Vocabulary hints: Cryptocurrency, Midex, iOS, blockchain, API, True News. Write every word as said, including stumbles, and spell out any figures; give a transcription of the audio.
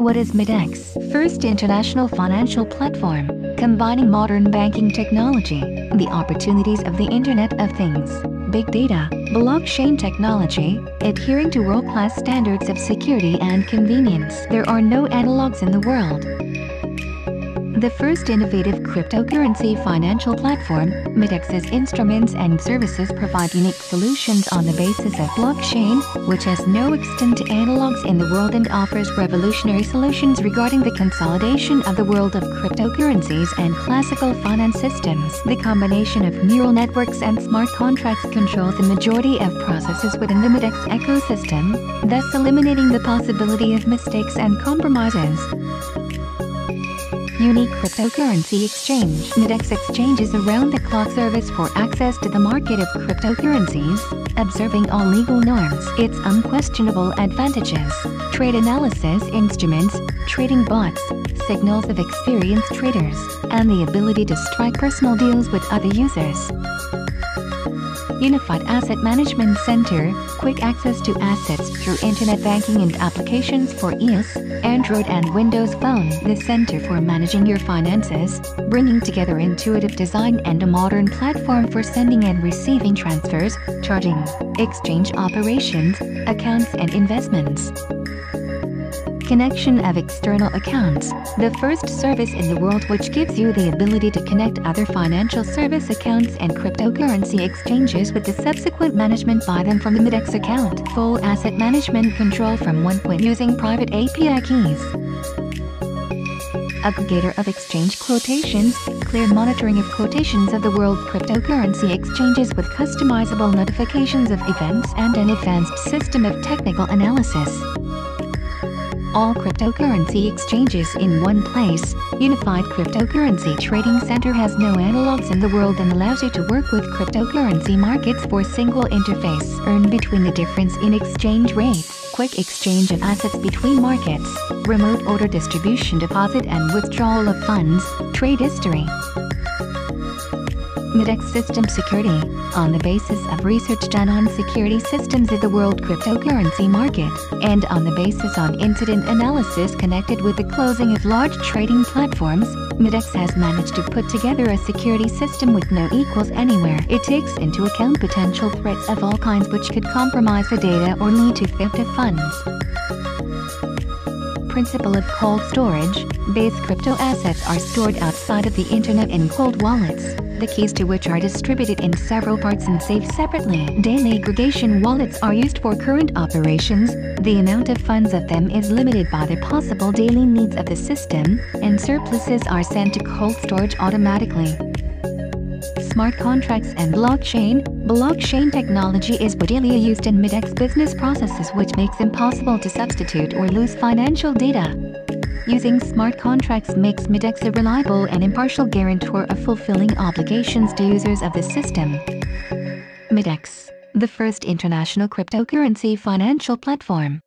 What is Midex? First international financial platform, combining modern banking technology, the opportunities of the Internet of Things, big data, blockchain technology, adhering to world-class standards of security and convenience. There are no analogs in the world. The first innovative cryptocurrency financial platform, Midex's instruments and services provide unique solutions on the basis of blockchain, which has no extant analogs in the world and offers revolutionary solutions regarding the consolidation of the world of cryptocurrencies and classical finance systems. The combination of neural networks and smart contracts controls the majority of processes within the Midex ecosystem, thus eliminating the possibility of mistakes and compromises. Unique cryptocurrency exchange. Midex Exchange is a round-the-clock service for access to the market of cryptocurrencies, observing all legal norms. Its unquestionable advantages: trade analysis instruments, trading bots, signals of experienced traders, and the ability to strike personal deals with other users. Unified Asset Management Center, quick access to assets through internet banking and applications for iOS, Android and Windows Phone. The Center for Managing Your Finances, bringing together intuitive design and a modern platform for sending and receiving transfers, charging, exchange operations, accounts and investments. Connection of external accounts, the first service in the world which gives you the ability to connect other financial service accounts and cryptocurrency exchanges with the subsequent management by them from the Midex account. Full asset management control from one point using private A P I keys. Aggregator of exchange quotations, clear monitoring of quotations of the world cryptocurrency exchanges with customizable notifications of events and an advanced system of technical analysis. All cryptocurrency exchanges in one place. Unified Cryptocurrency Trading Center has no analogs in the world and allows you to work with cryptocurrency markets for single interface. Earn between the difference in exchange rates, quick exchange of assets between markets, remote order distribution, deposit and withdrawal of funds, trade history. Midex System Security, on the basis of research done on security systems of the world cryptocurrency market, and on the basis on incident analysis connected with the closing of large trading platforms, Midex has managed to put together a security system with no equals anywhere. It takes into account potential threats of all kinds which could compromise the data or lead to theft of funds. Principle of cold storage, base crypto assets are stored outside of the internet in cold wallets, the keys to which are distributed in several parts and saved separately. Daily aggregation wallets are used for current operations. The amount of funds of them is limited by the possible daily needs of the system, and surpluses are sent to cold storage automatically. Smart contracts and blockchain. Blockchain technology is widely used in Midex business processes, which makes it impossible to substitute or lose financial data. Using smart contracts makes Midex a reliable and impartial guarantor of fulfilling obligations to users of the system. Midex, the first international cryptocurrency financial platform.